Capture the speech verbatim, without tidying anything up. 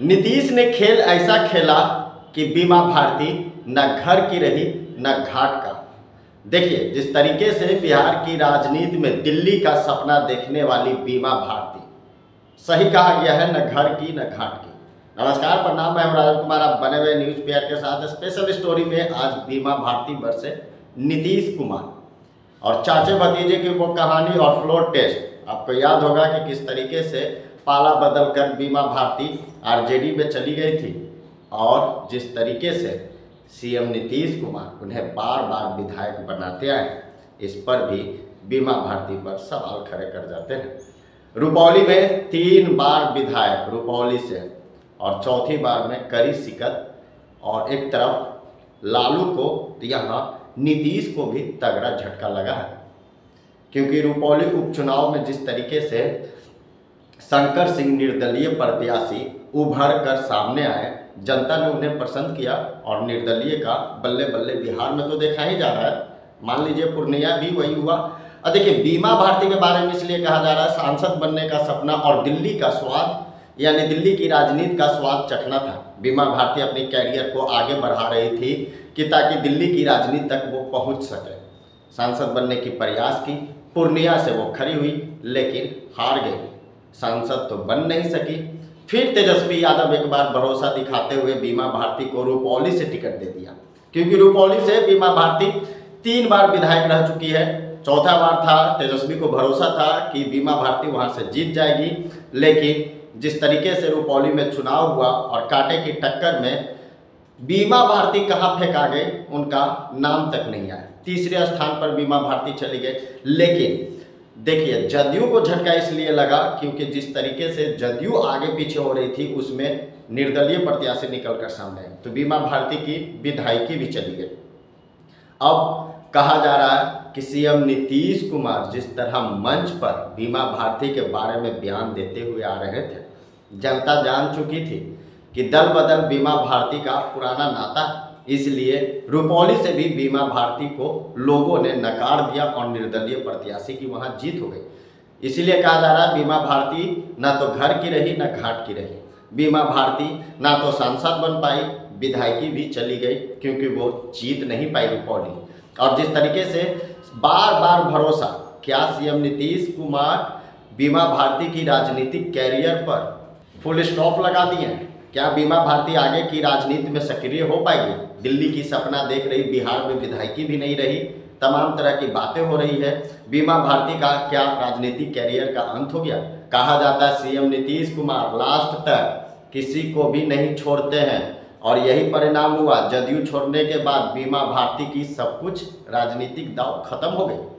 नीतीश ने खेल ऐसा खेला कि बीमा भारती न घर की रही न घाट का। देखिए जिस तरीके से बिहार की राजनीति में दिल्ली का सपना देखने वाली बीमा भारती, सही कहा गया है, न घर की न घाट की। नमस्कार, प्रणाम, मैं हूं राजीव कुमार, आप बने हुए न्यूज पेयर के साथ। स्पेशल स्टोरी में आज बीमा भारती वर्से नीतीश कुमार और चाचे भतीजे की वो कहानी और फ्लोर टेस्ट। आपको याद होगा कि किस तरीके से पाला बदल कर बीमा भारती आरजेडी में चली गई थी और जिस तरीके से सीएम नीतीश कुमार उन्हें बार बार विधायक बनाते आए, इस पर भी बीमा भारती पर सवाल खड़े कर जाते हैं। रुपौली में तीन बार विधायक रुपौली से और चौथी बार में करी शिकत, और एक तरफ लालू को तो यहाँ नीतीश को भी तगड़ा झटका लगा है, क्योंकि रुपौली उपचुनाव में जिस तरीके से शंकर सिंह निर्दलीय प्रत्याशी उभर कर सामने आए, जनता ने उन्हें पसंद किया और निर्दलीय का बल्ले बल्ले बिहार में तो देखा ही जा रहा है। मान लीजिए पूर्णिया भी वही हुआ। और देखिए बीमा भारती के बारे में इसलिए कहा जा रहा है, सांसद बनने का सपना और दिल्ली का स्वाद, यानी दिल्ली की राजनीति का स्वाद चखना था। बीमा भारती अपने कैरियर को आगे बढ़ा रही थी कि ताकि दिल्ली की राजनीति तक वो पहुंच सके। सांसद बनने की प्रयास की, पूर्णिया से वो खड़ी हुई लेकिन हार गई, सांसद तो बन नहीं सकी। फिर तेजस्वी यादव एक बार भरोसा दिखाते हुए बीमा भारती को रुपौली से टिकट दे दिया, क्योंकि रुपौली से बीमा भारती तीन बार विधायक रह चुकी है, चौथा बार था। तेजस्वी को भरोसा था कि बीमा भारती वहां से जीत जाएगी, लेकिन जिस तरीके से रुपौली में चुनाव हुआ और कांटे की टक्कर में बीमा भारती कहाँ फेंका गए, उनका नाम तक नहीं आया। तीसरे स्थान पर बीमा भारती चली गई। लेकिन देखिए जदयू को झटका इसलिए लगा क्योंकि जिस तरीके से जदयू आगे पीछे हो रही थी उसमें निर्दलीय प्रत्याशी निकल कर सामने आए, तो बीमा भारती की विधायकी भी चली गई। अब कहा जा रहा है कि सीएम नीतीश कुमार जिस तरह मंच पर बीमा भारती के बारे में बयान देते हुए आ रहे थे, जनता जान चुकी थी कि दल बदल बीमा भारती का पुराना नाता, इसलिए रुपौली से भी बीमा भारती को लोगों ने नकार दिया और निर्दलीय प्रत्याशी की वहां जीत हो गई। इसीलिए कहा जा रहा है बीमा भारती ना तो घर की रही ना घाट की रही। बीमा भारती ना तो सांसद बन पाई, विधायकी भी चली गई क्योंकि वो जीत नहीं पाई रुपौली। और जिस तरीके से बार बार भरोसा, क्या सीएम नीतीश कुमार बीमा भारती की राजनीतिक कैरियर पर फुल स्टॉप लगा दिए? क्या बीमा भारती आगे की राजनीति में सक्रिय हो पाएगी? दिल्ली की सपना देख रही, बिहार में विधायकी भी नहीं रही, तमाम तरह की बातें हो रही है। बीमा भारती का क्या राजनीतिक कैरियर का अंत हो गया? कहा जाता है सीएम नीतीश कुमार लास्ट तक किसी को भी नहीं छोड़ते हैं और यही परिणाम हुआ। जदयू छोड़ने के बाद बीमा भारती की सब कुछ राजनीतिक दांव खत्म हो गई।